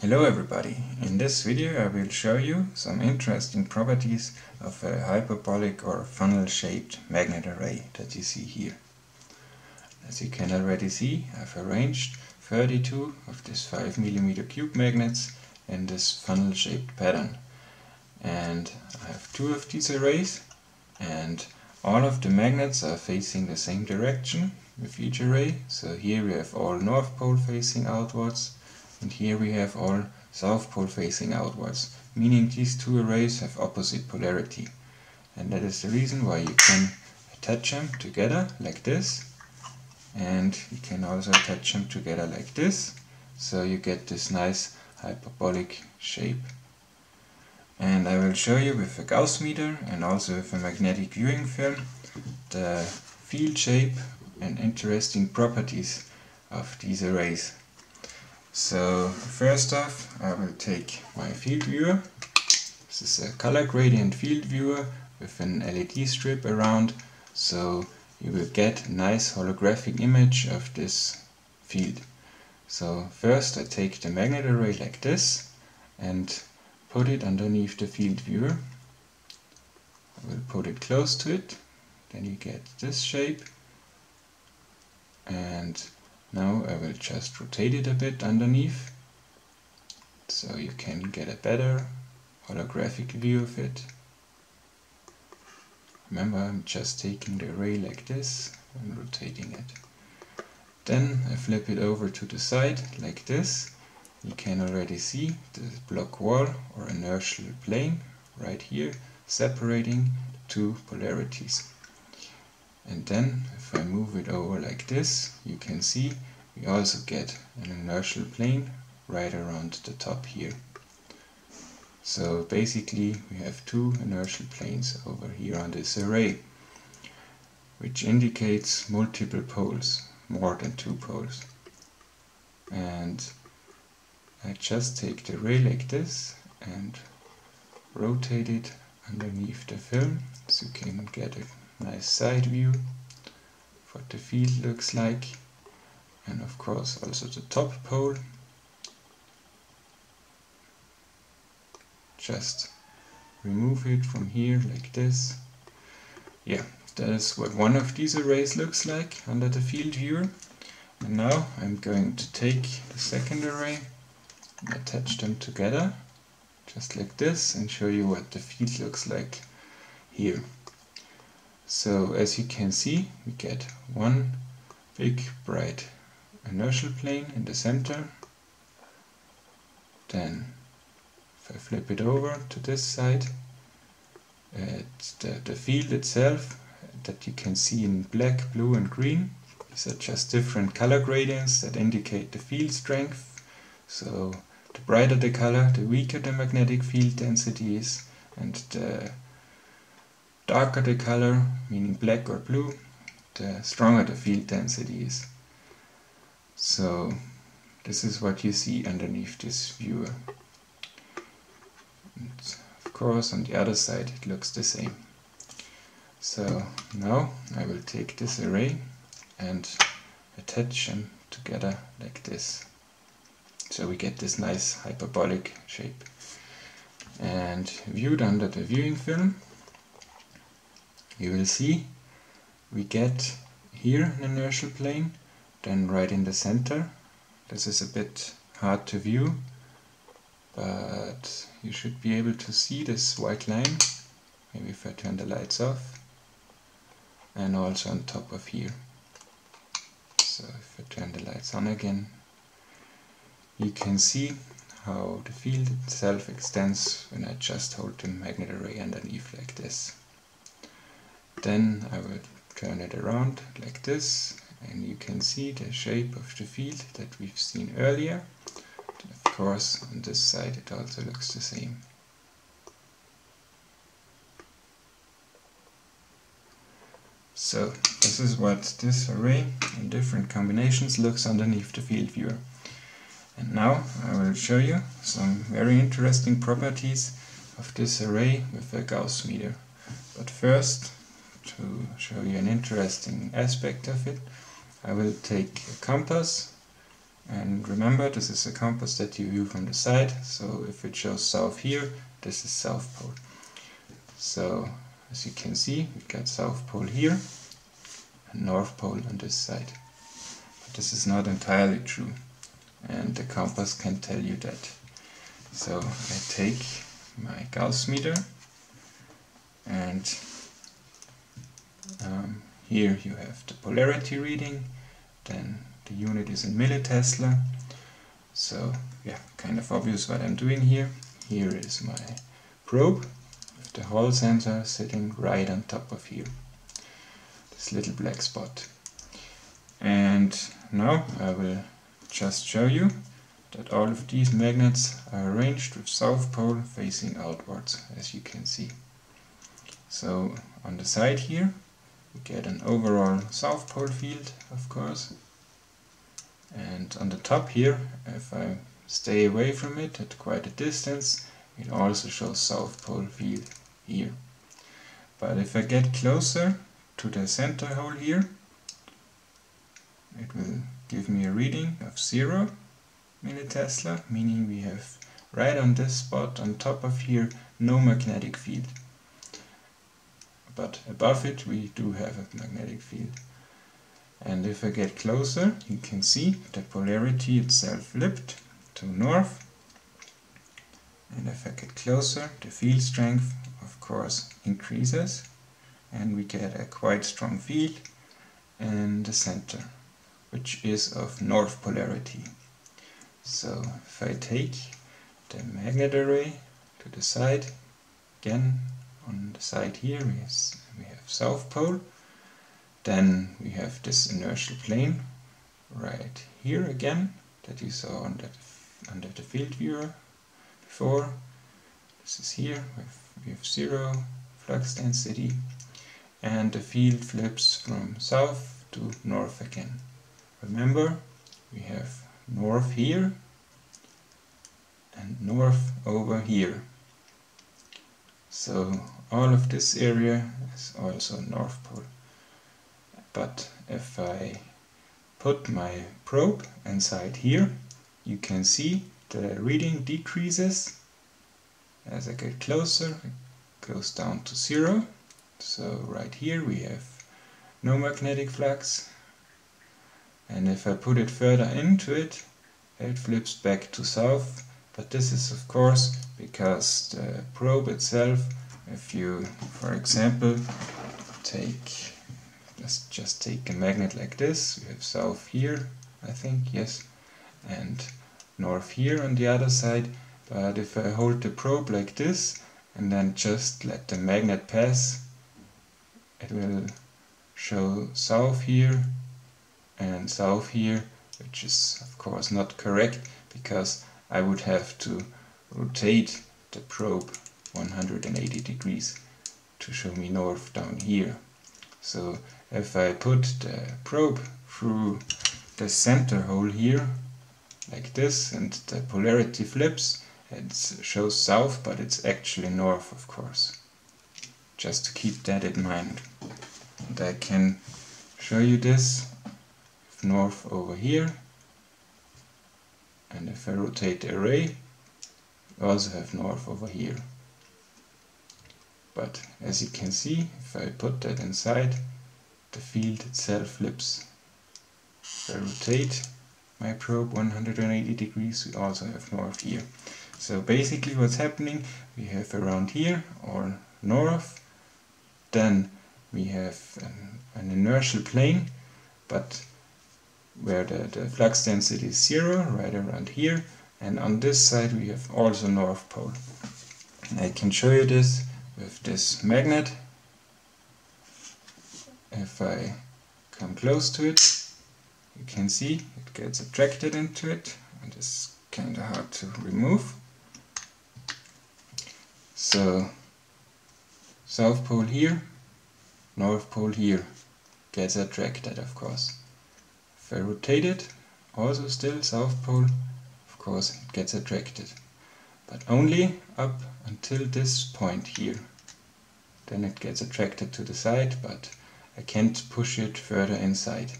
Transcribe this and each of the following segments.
Hello everybody! In this video I will show you some interesting properties of a hyperbolic or funnel-shaped magnet array that you see here. As you can already see, I've arranged 32 of these 5mm cube magnets in this funnel-shaped pattern. And I have two of these arrays, and all of the magnets are facing the same direction with each array. So here we have all north pole facing outwards, and here we have all south pole facing outwards, meaning these two arrays have opposite polarity. And that is the reason why you can attach them together like this, and you can also attach them together like this, so you get this nice hyperbolic shape. And I will show you with a Gauss meter and also with a magnetic viewing film the field shape and interesting properties of these arrays. So first off, I will take my field viewer. This is a color gradient field viewer with an LED strip around, so you will get a nice holographic image of this field. So first I take the magnet array like this and put it underneath the field viewer. I will put it close to it, then you get this shape. And now I will just rotate it a bit underneath, so you can get a better holographic view of it. Remember, I'm just taking the array like this and rotating it. Then I flip it over to the side like this. You can already see the block wall or inertial plane right here separating the two polarities. And then if I move it over like this, you can see we also get an inertial plane right around the top here. So basically we have two inertial planes over here on this array, which indicates multiple poles, more than two poles. And I just take the array like this and rotate it underneath the film, so you can get a nice side view of what the field looks like, and of course also the top pole. Just remove it from here like this. Yeah, that is what one of these arrays looks like under the field viewer. And now I'm going to take the second array and attach them together just like this and show you what the field looks like here. So as you can see, we get one big bright inertial plane in the center. Then if I flip it over to this side, it's the field itself that you can see in black, blue and green. These are just different color gradients that indicate the field strength. So the brighter the color, the weaker the magnetic field density is, and the darker the color, meaning black or blue, the stronger the field density is. So this is what you see underneath this viewer. And of course on the other side it looks the same. So now I will take this array and attach them together like this. So we get this nice hyperbolic shape. And viewed under the viewing film, you will see we get here an inertial plane, then right in the center. This is a bit hard to view, but you should be able to see this white line, maybe if I turn the lights off, and also on top of here. So if I turn the lights on again, you can see how the field itself extends when I just hold the magnet array underneath like this. Then I will turn it around like this, and you can see the shape of the field that we've seen earlier. And of course on this side it also looks the same. So this is what this array in different combinations looks underneath the field viewer. And now I will show you some very interesting properties of this array with a Gauss meter. But first, to show you an interesting aspect of it, I will take a compass And remember, this is a compass that you view from the side, so if it shows south here, this is south pole. So as you can see, we got south pole here and north pole on this side. But this is not entirely true, and the compass can tell you that. So I take my Gauss meter, and here you have the polarity reading. Then the unit is in millitesla, so yeah, kind of obvious what I'm doing here. Here is my probe with the Hall sensor sitting right on top of here, this little black spot. And now I will just show you that all of these magnets are arranged with south pole facing outwards, as you can see. So on the side here we get an overall south pole field, of course, and on the top here, if I stay away from it at quite a distance, it also shows south pole field here. But if I get closer to the center hole here, it will give me a reading of 0 millitesla, meaning we have right on this spot on top of here no magnetic field. But above it we do have a magnetic field. And if I get closer, you can see the polarity itself flipped to north. And if I get closer, the field strength of course increases, and we get a quite strong field in the center, which is of north polarity. So if I take the magnet array to the side, again on the side here we have south pole, then we have this inertial plane right here again that you saw under the field viewer before. This is here, we have 0 flux density, and the field flips from south to north again. Remember, we have north here and north over here. So all of this area is also north pole. But if I put my probe inside here, you can see the reading decreases. As I get closer, it goes down to 0. So right here we have no magnetic flux. And if I put it further into it, it flips back to south. But this is of course because the probe itself, if you, for example, take Let's take a magnet like this. We have south here, I think, yes, and north here on the other side. But if I hold the probe like this and then just let the magnet pass, it will show south here and south here, which is of course not correct, because I would have to rotate the probe 180 degrees to show me north down here. So if I put the probe through the center hole here, like this, and the polarity flips, it shows south, but it's actually north, of course. Just to keep that in mind. And I can show you this with north over here. And if I rotate the array, we also have north over here. But as you can see, if I put that inside, the field itself flips. If I rotate my probe 180 degrees, we also have north here. So basically what's happening, we have around here, or north, then we have an inertial plane, but where the flux density is 0, right around here, and on this side we have also north pole. And I can show you this with this magnet. If I come close to it, you can see it gets attracted into it, and it's kind of hard to remove. So south pole here, north pole here, gets attracted, of course. If I rotate it, also still south pole, of course it gets attracted, but only up until this point here. Then it gets attracted to the side, but I can't push it further inside.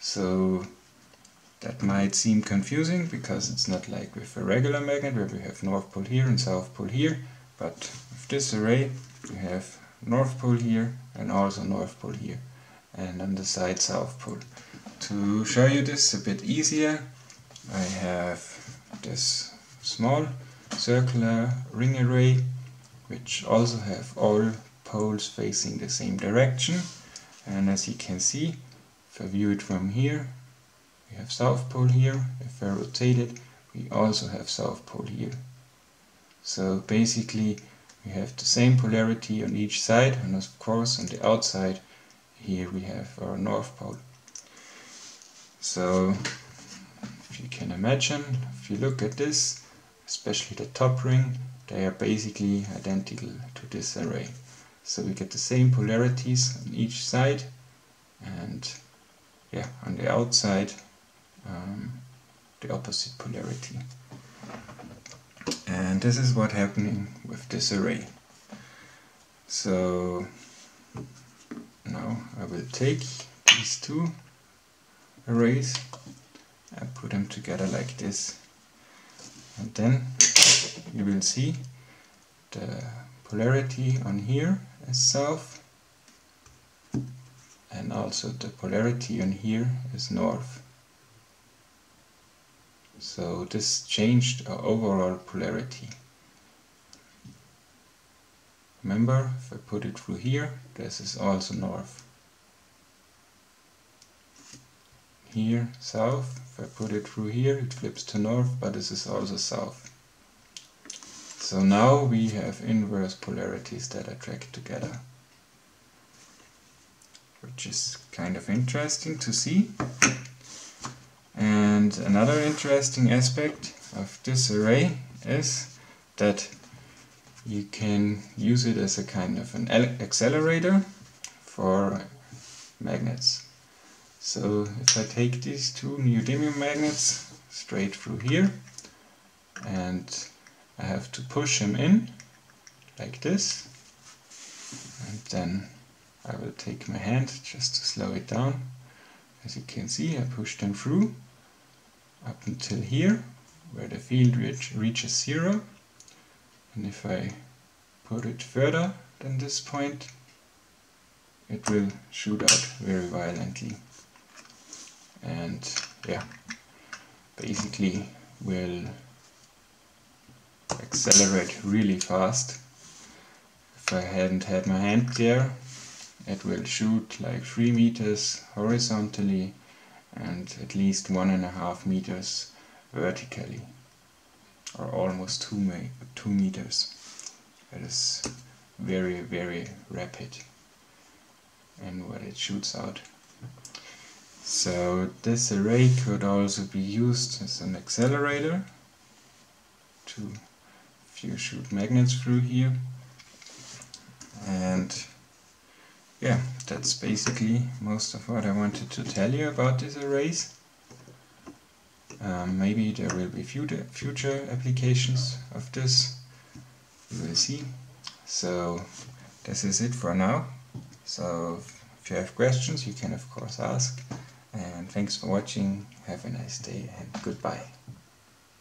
So That might seem confusing because it's not like with a regular magnet where we have north pole here and south pole here, but with this array we have north pole here and also north pole here, and on the side south pole. To show you this a bit easier, I have this small circular ring array which also have all poles facing the same direction, and as you can see, if I view it from here, we have south pole here. If I rotate it, we also have south pole here. So basically we have the same polarity on each side, and of course on the outside here we have our north pole. So if you can imagine, if you look at this, especially the top ring, they are basically identical to this array. So we get the same polarities on each side, and yeah, on the outside the opposite polarity. And this is what's happening with this array. So now I will take these two arrays and put them together like this, and then you will see the polarity on here is south, and also the polarity on here is north. So this changed our overall polarity. Remember, if I put it through here, this is also north. Here, south. If I put it through here, it flips to north, but this is also south. So now we have inverse polarities that are tracked together, which is kind of interesting to see. And another interesting aspect of this array is that you can use it as a kind of an accelerator for magnets. So if I take these two neodymium magnets straight through here, and I have to push them in like this, and then I will take my hand just to slow it down. As you can see, I push them through up until here, where the field reaches zero. And if I put it further than this point, it will shoot out very violently. And yeah, basically will accelerate really fast. If I hadn't had my hand there, it will shoot like 3 meters horizontally and at least 1.5 meters vertically, or almost 2 meters. That is very, very rapid and what it shoots out. So this array could also be used as an accelerator to, if you shoot magnets through here. And yeah, that's basically most of what I wanted to tell you about these arrays. Maybe there will be future applications of this, we will see. So this is it for now. So if you have questions, you can of course ask. And thanks for watching, have a nice day and goodbye.